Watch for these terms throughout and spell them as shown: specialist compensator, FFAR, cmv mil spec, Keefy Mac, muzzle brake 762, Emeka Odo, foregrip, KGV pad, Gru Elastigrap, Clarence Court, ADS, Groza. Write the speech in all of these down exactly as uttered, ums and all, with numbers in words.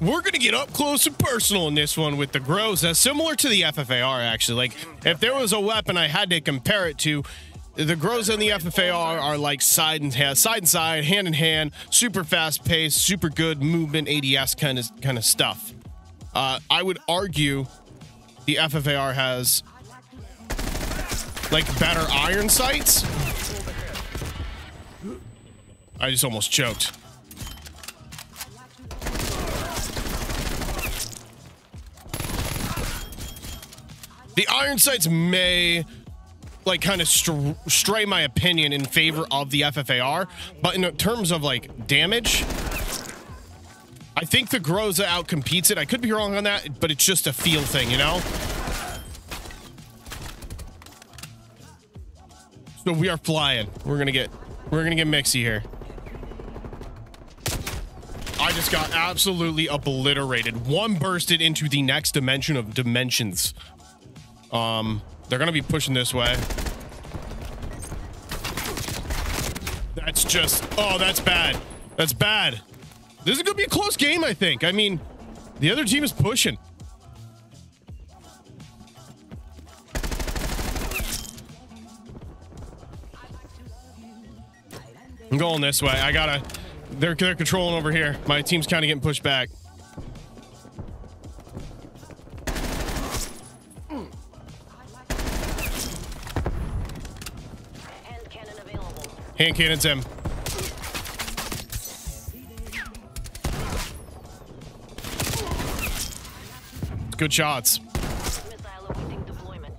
We're going to get up close and personal in this one with the Groza, similar to the F F A R, actually. Like, if there was a weapon I had to compare it to, the Groza and the F F A R are like side and hand, side and side, hand in hand, super fast paced, super good movement, A D S kind of kind of stuff. Uh, I would argue the F F A R has like better iron sights. I just almost choked. The iron sights may like kind of str stray my opinion in favor of the F F A R, but in terms of like damage, I think the Groza outcompetes it. I could be wrong on that, but it's just a feel thing, you know? So we are flying. We're gonna get we're gonna get mixy here. I just got absolutely obliterated. One bursted into the next dimension of dimensions. Um, they're going to be pushing this way. That's just, oh, that's bad. That's bad. This is going to be a close game, I think. I mean, the other team is pushing. I'm going this way. I gotta, they're, they're controlling over here. My team's kind of getting pushed back. Hand cannons him. Good shots. Missile awaiting deployment.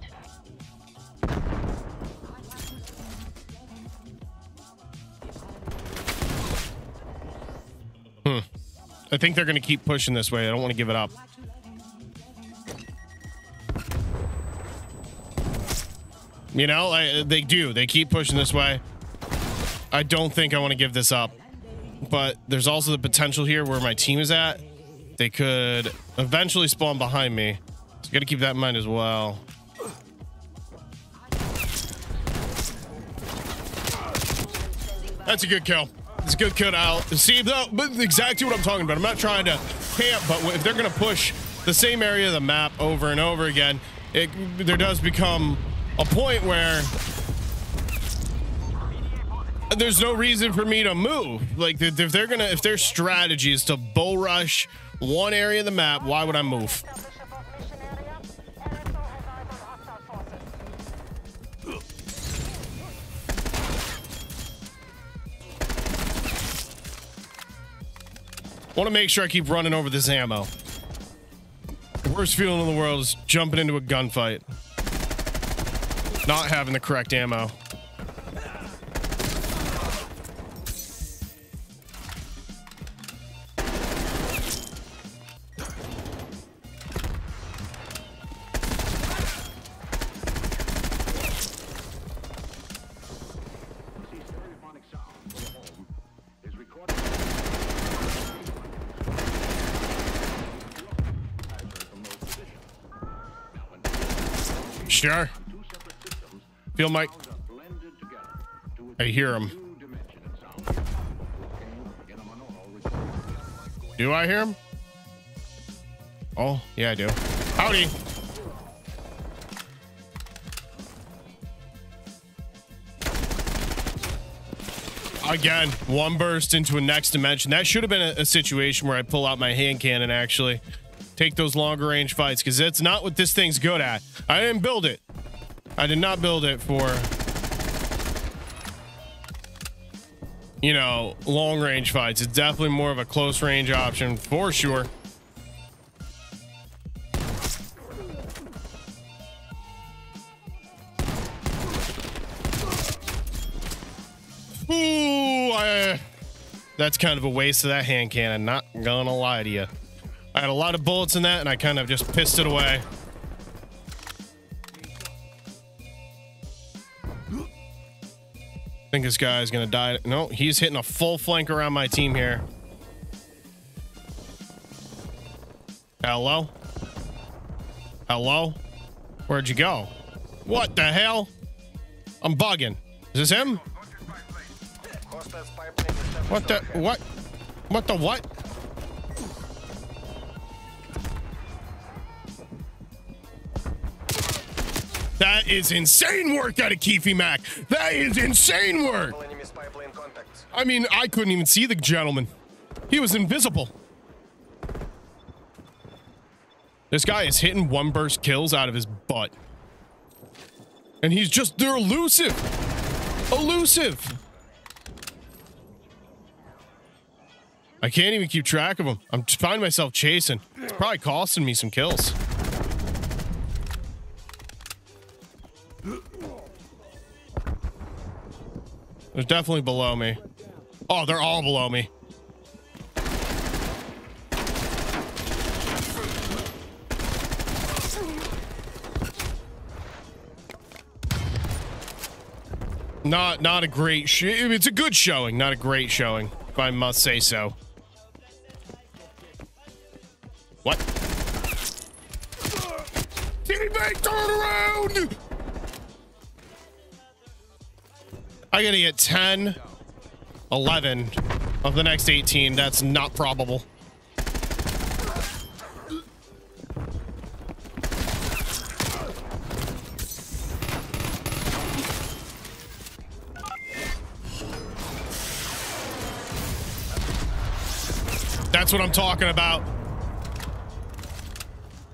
Hmm. I think they're going to keep pushing this way. I don't want to give it up. You know, I, they do. They keep pushing this way. I don't think I want to give this up, but there's also the potential here where my team is at. They could eventually spawn behind me. So you got to keep that in mind as well. That's a good kill. It's a good kill out. See, though, but exactly what I'm talking about. I'm not trying to camp, but if they're going to push the same area of the map over and over again, it, there does become a point where there's no reason for me to move. Like, if they're gonna, if their strategy is to bull rush one area of the map, why would I move? I want to make sure I keep running over this ammo. The worst feeling in the world is jumping into a gunfight, not having the correct ammo. Sure. Feel Mike. I hear him. Do I hear him? Oh, yeah, I do. Howdy. Again, one burst into a next dimension. That should have been a, a situation where I pull out my hand cannon, actually. Take those longer range fights, because that's not what this thing's good at. I didn't build it. I did not build it for, you know, long range fights. It's definitely more of a close range option for sure. Ooh, I, that's kind of a waste of that hand cannon. Not gonna lie to you. I had a lot of bullets in that, and I kind of just pissed it away. I think this guy is going to die. No, he's hitting a full flank around my team here. Hello? Hello? Where'd you go? What the hell? I'm bugging. Is this him? What the... What? What the what? That is insane work out of Keefy Mac. That is insane work. I mean, I couldn't even see the gentleman. He was invisible. This guy is hitting one burst kills out of his butt. And he's just, they're elusive. Elusive. I can't even keep track of them. I'm just finding myself chasing. It's probably costing me some kills. They're definitely below me. Oh, they're all below me. Not, not a great sh- it's a good showing, not a great showing, if I must say so. What? Teammate, turn around! I gotta get ten, eleven of the next eighteen. That's not probable. That's what I'm talking about.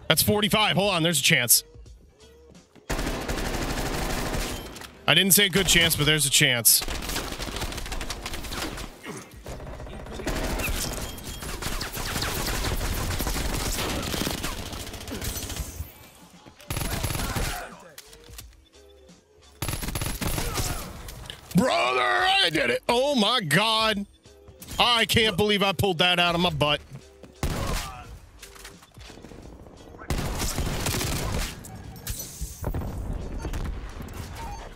That's forty-five. Hold on, there's a chance. I didn't say a good chance, but there's a chance. Brother, I did it. Oh my God. I can't believe I pulled that out of my butt.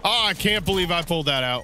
Oh, I can't believe I pulled that out.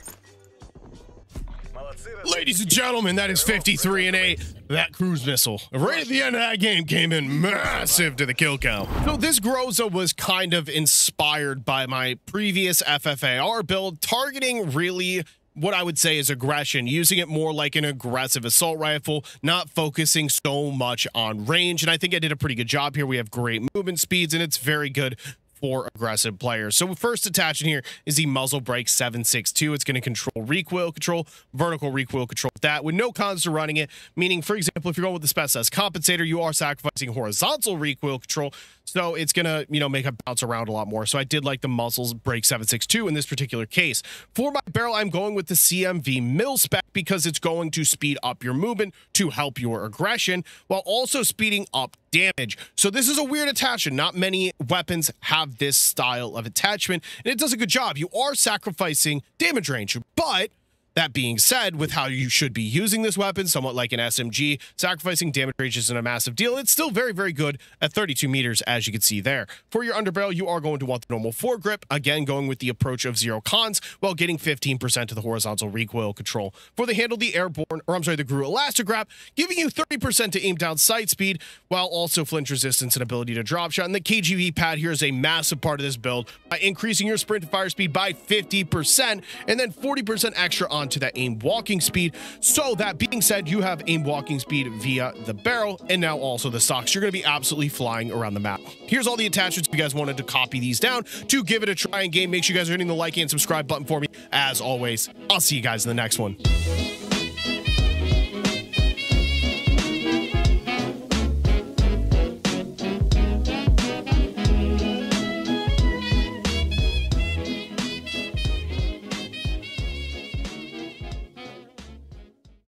Ladies and gentlemen, that is fifty-three and eight. That cruise missile right at the end of that game came in massive to the kill count. So this Groza was kind of inspired by my previous F F A R build, targeting really what I would say is aggression, using it more like an aggressive assault rifle, not focusing so much on range. And I think I did a pretty good job here. We have great movement speeds and it's very good for aggressive players. So first attached in here is the muzzle brake seven six two. It's going to control recoil control, vertical recoil control, that with no cons to running it, meaning, for example, if you're going with the specialist compensator, you are sacrificing horizontal recoil control, so it's going to, you know, make it bounce around a lot more. So I did like the muzzle brake seven six two in this particular case. For my barrel, I'm going with the C M V mil spec because it's going to speed up your movement to help your aggression while also speeding up damage. So this is a weird attachment. Not many weapons have this style of attachment, and it does a good job. You are sacrificing damage range, but that being said, with how you should be using this weapon, somewhat like an S M G, sacrificing damage range isn't a massive deal. It's still very, very good at thirty-two meters, as you can see there. For your underbarrel, you are going to want the normal foregrip, again, going with the approach of zero cons, while getting fifteen percent of the horizontal recoil control. For the handle, the airborne, or I'm sorry, the Gru Elastigrap, giving you thirty percent to aim down sight speed, while also flinch resistance and ability to drop shot. And the K G V pad here is a massive part of this build, by increasing your sprint to fire speed by fifty percent, and then forty percent extra on to that aim walking speed. So that being said, you have aim walking speed via the barrel and now also the socks. You're going to be absolutely flying around the map. Here's all the attachments. If you guys wanted to copy these down to give it a try in game, make sure you guys are hitting the like and subscribe button for me. As always, I'll see you guys in the next one.